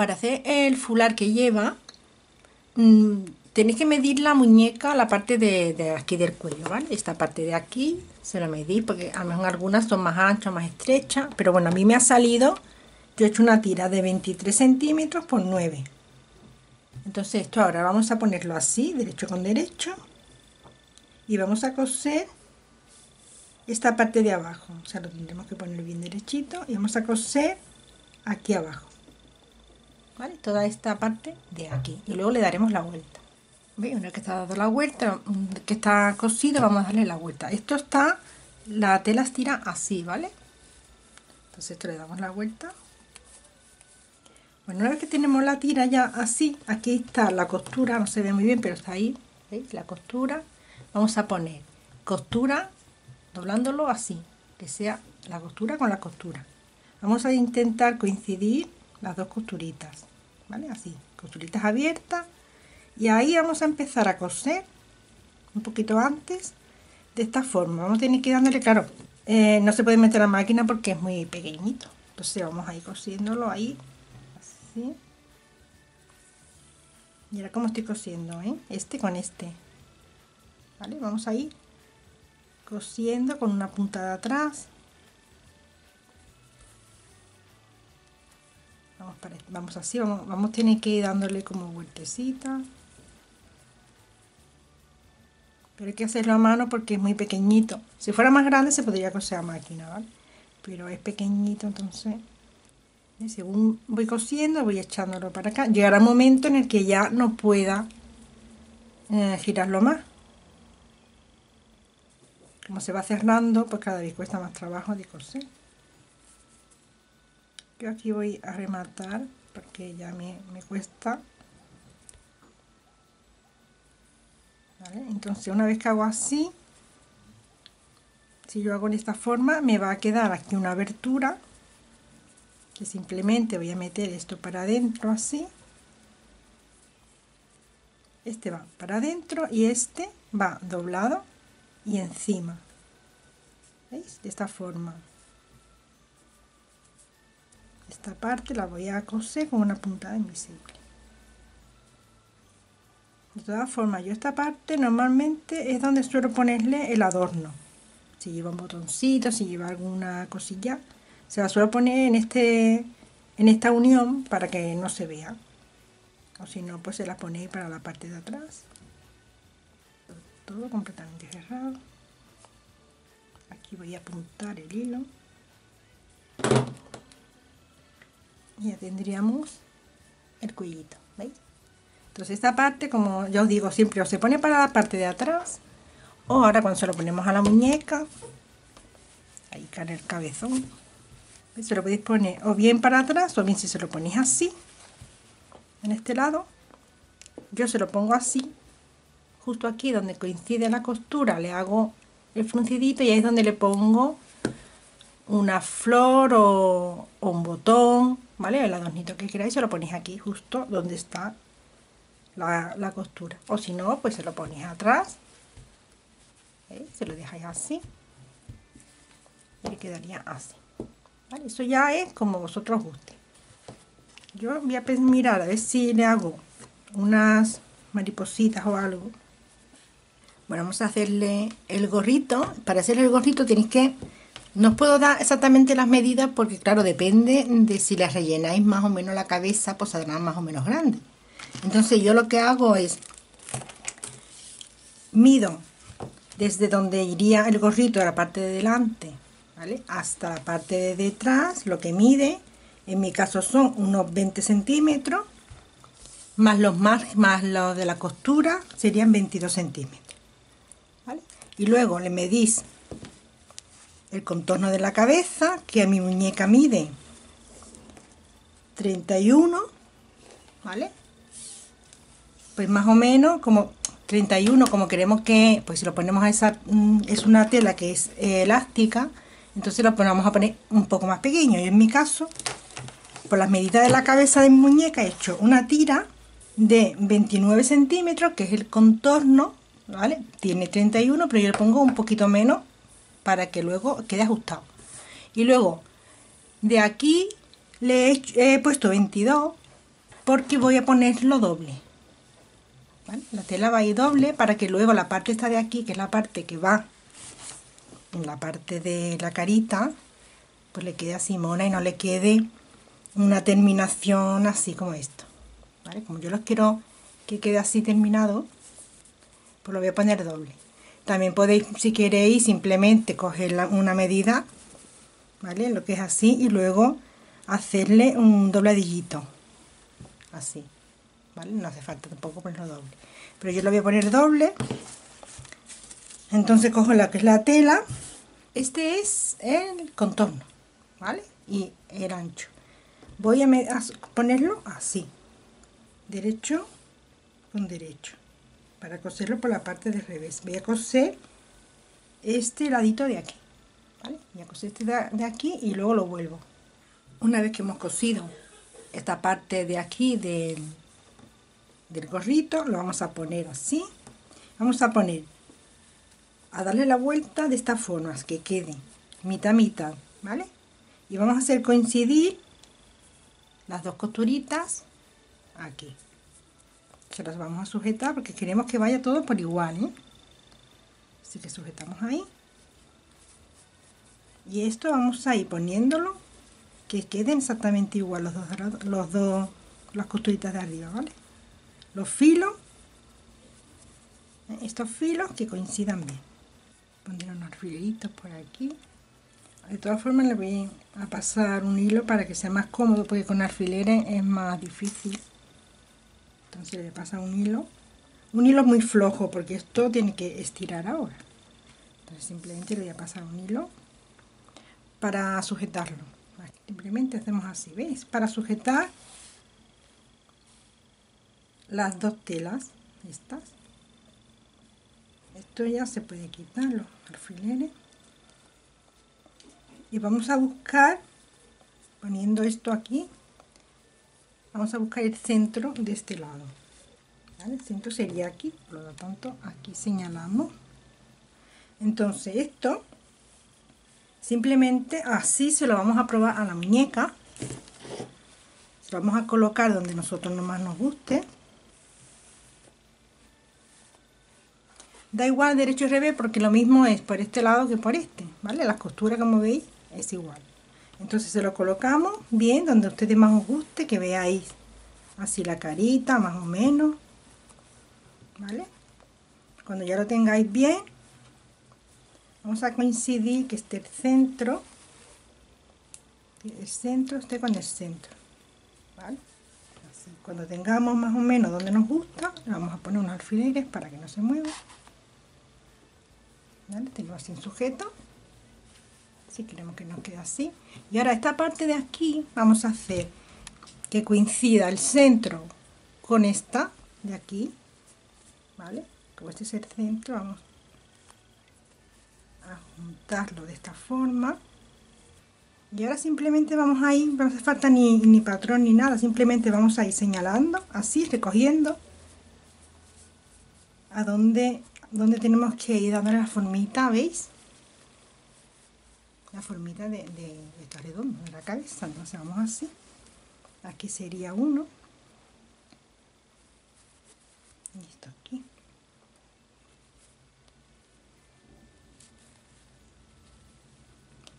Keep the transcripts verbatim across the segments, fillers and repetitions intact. para hacer el fular que lleva, mmm, tenéis que medir la muñeca, la parte de, de aquí del cuello, ¿vale? Esta parte de aquí se la medí, porque a lo mejor algunas son más anchas, más estrechas, pero bueno, a mí me ha salido, yo he hecho una tira de veintitrés centímetros por nueve. Entonces esto ahora vamos a ponerlo así, derecho con derecho, y vamos a coser esta parte de abajo, o sea, lo tendremos que poner bien derechito, y vamos a coser aquí abajo, ¿vale? Toda esta parte de aquí, y luego le daremos la vuelta. ¿Veis? Una vez que está dado la vuelta, que está cosido, vamos a darle la vuelta. Esto está, la tela estira así, ¿vale? Entonces esto le damos la vuelta. Bueno, una vez que tenemos la tira ya así, aquí está la costura, no se ve muy bien, pero está ahí, ¿veis? La costura, vamos a poner costura doblándolo así, que sea la costura con la costura. Vamos a intentar coincidir las dos costuritas, ¿vale? Así, costuritas abiertas, y ahí vamos a empezar a coser un poquito antes, de esta forma. Vamos a tener que ir dándole, claro, eh, no se puede meter la máquina porque es muy pequeñito, entonces vamos a ir cosiéndolo ahí. ¿Sí? Mira cómo estoy cosiendo, ¿eh? Este con este, ¿vale? Vamos a ir cosiendo con una punta de atrás. Vamos, para, vamos así, vamos, vamos a tener que ir dándole como vueltecita. Pero hay que hacerlo a mano porque es muy pequeñito. Si fuera más grande se podría coser a máquina, ¿vale? Pero es pequeñito, entonces... Según voy cosiendo, voy echándolo para acá. Llegará un momento en el que ya no pueda eh, girarlo más. Como se va cerrando, pues cada vez cuesta más trabajo de coser. Yo aquí voy a rematar porque ya me, me cuesta. ¿Vale? Entonces, una vez que hago así, si yo hago de esta forma, me va a quedar aquí una abertura. Simplemente voy a meter esto para adentro así, este va para adentro y este va doblado y encima, ¿veis? De esta forma. Esta parte la voy a coser con una puntada invisible. De todas formas, yo esta parte normalmente es donde suelo ponerle el adorno, si lleva un botoncito, si lleva alguna cosilla. Se la suelo poner en, este, en esta unión para que no se vea. O si no, pues se la ponéis para la parte de atrás. Todo completamente cerrado. Aquí voy a apuntar el hilo. Y ya tendríamos el cuellito, ¿veis? Entonces esta parte, como ya os digo, siempre o se pone para la parte de atrás. O ahora cuando se lo ponemos a la muñeca. Ahí cae el cabezón. Se lo podéis poner o bien para atrás o bien si se lo ponéis así en este lado. Yo se lo pongo así, justo aquí donde coincide la costura le hago el fruncidito y ahí es donde le pongo una flor o, o un botón, ¿vale? El adornito que queráis se lo ponéis aquí justo donde está la, la costura, o si no pues se lo ponéis atrás, ¿eh? Se lo dejáis así y quedaría así. Vale, eso ya es como vosotros guste. Yo voy a mirar a ver si le hago unas maripositas o algo. Bueno, vamos a hacerle el gorrito. Para hacer el gorrito tenéis que... No os puedo dar exactamente las medidas porque claro, depende de si las rellenáis más o menos la cabeza, pues saldrán más o menos grande. Entonces yo lo que hago es... Mido desde donde iría el gorrito a la parte de delante, ¿vale? Hasta la parte de detrás, lo que mide, en mi caso son unos veinte centímetros, más los márgenes, más los de la costura, serían veintidós centímetros, ¿vale? Y luego le medís el contorno de la cabeza, que a mi muñeca mide treinta y uno, ¿vale? Pues más o menos como... treinta y uno, como queremos que, pues si lo ponemos a esa, es una tela que es eh, elástica, entonces lo vamos a poner un poco más pequeño. Yo en mi caso, por las medidas de la cabeza de mi muñeca, he hecho una tira de veintinueve centímetros, que es el contorno, ¿vale? Tiene treinta y uno, pero yo le pongo un poquito menos para que luego quede ajustado. Y luego, de aquí le he, hecho, he puesto veintidós, porque voy a ponerlo doble. ¿Vale? La tela va a ir doble para que luego la parte esta de aquí, que es la parte que va en la parte de la carita, pues le quede así mona y no le quede una terminación así como esto. ¿Vale? Como yo los quiero que quede así terminado, pues lo voy a poner doble. También podéis, si queréis, simplemente coger la, una medida, ¿vale? Lo que es así, y luego hacerle un dobladillito así, ¿vale? No hace falta tampoco ponerlo doble, pero yo lo voy a poner doble. Entonces cojo la que es la tela, este es el contorno, ¿vale? Y el ancho voy a, a ponerlo así, derecho con derecho, para coserlo por la parte del revés. Voy a coser este ladito de aquí, ¿vale? Voy a coser este de aquí y luego lo vuelvo. Una vez que hemos cosido esta parte de aquí del, del gorrito, lo vamos a poner así. Vamos a poner a darle la vuelta de esta forma, que quede mitad mitad, ¿vale? Y vamos a hacer coincidir las dos costuritas aquí. Se las vamos a sujetar porque queremos que vaya todo por igual, ¿eh? Así que sujetamos ahí. Y esto vamos a ir poniéndolo que queden exactamente igual los dos, los dos las costuritas de arriba, ¿vale? Los filos, estos filos que coincidan bien. Pondré unos filitos por aquí. De todas formas le voy a pasar un hilo para que sea más cómodo, porque con alfileres es más difícil. Entonces le pasa un hilo, un hilo muy flojo, porque esto tiene que estirar ahora. Entonces simplemente le voy a pasar un hilo para sujetarlo. Simplemente hacemos así, ¿veis? Para sujetar las dos telas, estas. Esto ya se puede quitar, los alfileres. Y vamos a buscar, poniendo esto aquí, vamos a buscar el centro de este lado, ¿vale? El centro sería aquí, por lo tanto aquí señalamos. Entonces esto simplemente así se lo vamos a probar a la muñeca, se lo vamos a colocar donde nosotros nomás nos guste, da igual derecho y revés, porque lo mismo es por este lado que por este, ¿vale? Las costuras, como veis, es igual. Entonces se lo colocamos bien donde a ustedes más os guste, que veáis así la carita más o menos, ¿vale? Cuando ya lo tengáis bien, vamos a coincidir que esté el centro, el centro esté con el centro, ¿vale? Así, cuando tengamos más o menos donde nos gusta, le vamos a poner unos alfileres para que no se mueva, ¿vale? Tengo así sujeto. Si queremos que nos quede así. Y ahora esta parte de aquí vamos a hacer que coincida el centro con esta de aquí, ¿vale? Como este es el centro, vamos a juntarlo de esta forma. Y ahora simplemente vamos a ir, no hace falta ni, ni patrón ni nada, simplemente vamos a ir señalando, así, recogiendo a donde, donde tenemos que ir dándole la formita, ¿veis? La formita de, de, de estos redondos de la cabeza. Entonces vamos así, aquí sería uno y esto aquí,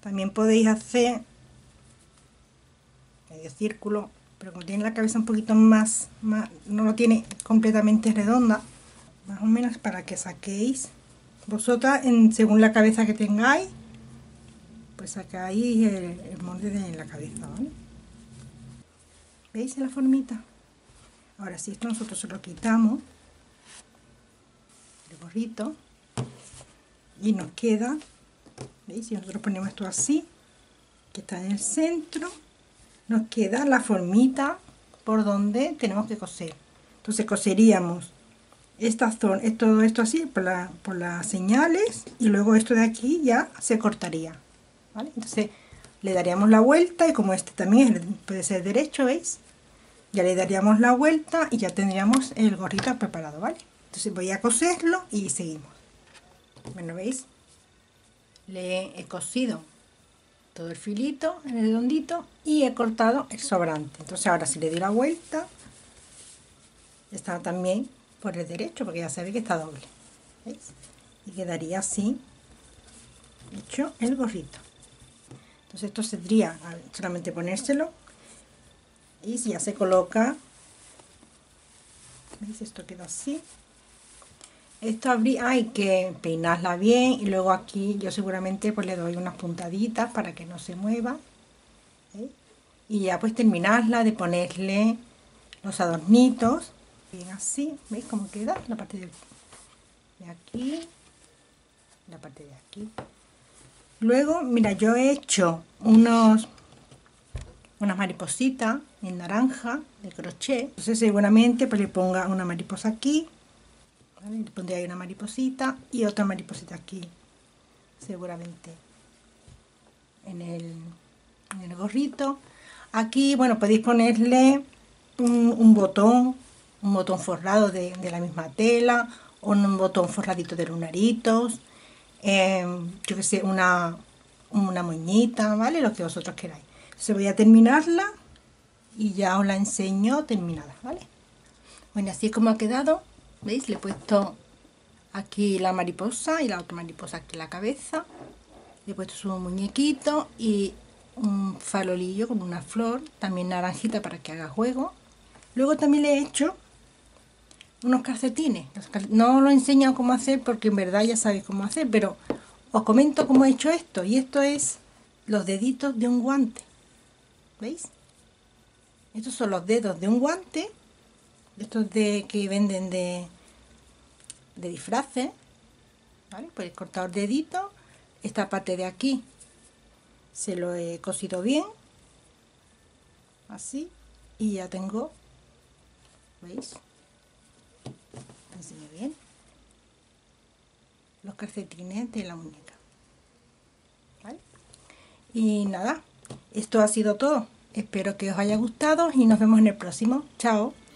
también podéis hacer medio círculo, pero como tiene la cabeza un poquito más, más no lo tiene completamente redonda, más o menos para que saquéis vosotras en, según la cabeza que tengáis, pues sacáis el, el molde de la cabeza, ¿vale? ¿Veis la formita? Ahora, si esto nosotros se lo quitamos, el gorrito, y nos queda, ¿veis? Si nosotros ponemos esto así, que está en el centro, nos queda la formita por donde tenemos que coser. Entonces coseríamos esta zona, todo esto así por, la, por las señales, y luego esto de aquí ya se cortaría. ¿Vale? Entonces le daríamos la vuelta, y como este también puede ser derecho, ¿veis? Ya le daríamos la vuelta y ya tendríamos el gorrito preparado, ¿vale? Entonces voy a coserlo y seguimos. Bueno, ¿veis? Le he cosido todo el filito, el redondito, y he cortado el sobrante. Entonces ahora si le doy la vuelta, está también por el derecho, porque ya se ve que está doble. ¿Veis? Y quedaría así hecho el gorrito. Entonces esto sería solamente ponérselo, y si ya se coloca, ¿veis? Esto queda así. Esto habría, hay que peinarla bien, y luego aquí yo seguramente pues le doy unas puntaditas para que no se mueva. ¿Veis? Y ya pues terminarla de ponerle los adornitos, bien así. ¿Veis cómo queda? La parte de aquí, la parte de aquí. Luego, mira, yo he hecho unos unas maripositas en naranja de crochet. Entonces seguramente pues le ponga una mariposa aquí, ¿vale? Le pondré ahí una mariposita y otra mariposita aquí, seguramente en el, en el gorrito. Aquí, bueno, podéis ponerle un, un botón, un botón forrado de, de la misma tela, o un botón forradito de lunaritos, eh, yo que sé, una, una moñita, ¿vale? Lo que vosotros queráis. Entonces voy a terminarla y ya os la enseño terminada, ¿vale? Bueno, así es como ha quedado. ¿Veis? Le he puesto aquí la mariposa y la otra mariposa aquí en la cabeza. Le he puesto su muñequito y un farolillo con una flor, también naranjita para que haga juego. Luego también le he hecho unos calcetines. No lo he enseñado cómo hacer porque en verdad ya sabéis cómo hacer, pero os comento cómo he hecho esto. Y esto es los deditos de un guante. ¿Veis? Estos son los dedos de un guante. Estos de que venden de, de disfraces, ¿vale? Pues he cortado dedito. Esta parte de aquí se lo he cosido bien, así, y ya tengo, ¿veis? Te enseño bien los calcetines de la muñeca, ¿vale? Y nada, esto ha sido todo. Espero que os haya gustado y nos vemos en el próximo. Chao.